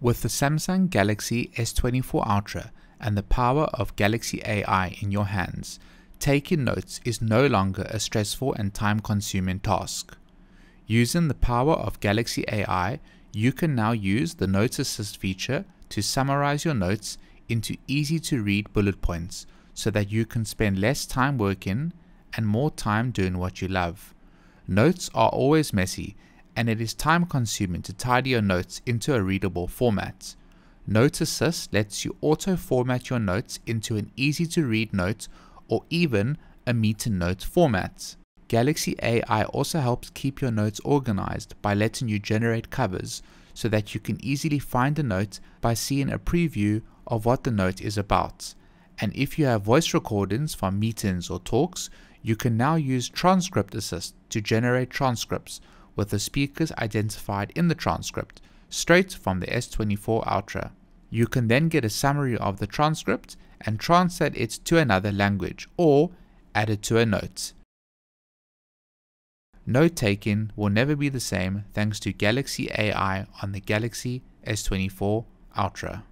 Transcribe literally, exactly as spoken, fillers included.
With the Samsung Galaxy S twenty-four Ultra and the power of Galaxy A I in your hands, taking notes is no longer a stressful and time-consuming task. Using the power of Galaxy A I, you can now use the Note Assist feature to summarize your notes into easy-to-read bullet points so that you can spend less time working and more time doing what you love. Notes are always messy, and it is time-consuming to tidy your notes into a readable format. Note Assist lets you auto-format your notes into an easy-to-read note or even a meet-and-note format. Galaxy A I also helps keep your notes organized by letting you generate covers so that you can easily find a note by seeing a preview of what the note is about. And if you have voice recordings from meetings or talks, you can now use Transcript Assist to generate transcripts, with the speakers identified in the transcript, straight from the S twenty-four Ultra. You can then get a summary of the transcript and translate it to another language or add it to a note. Note-taking will never be the same thanks to Galaxy A I on the Galaxy S twenty-four Ultra.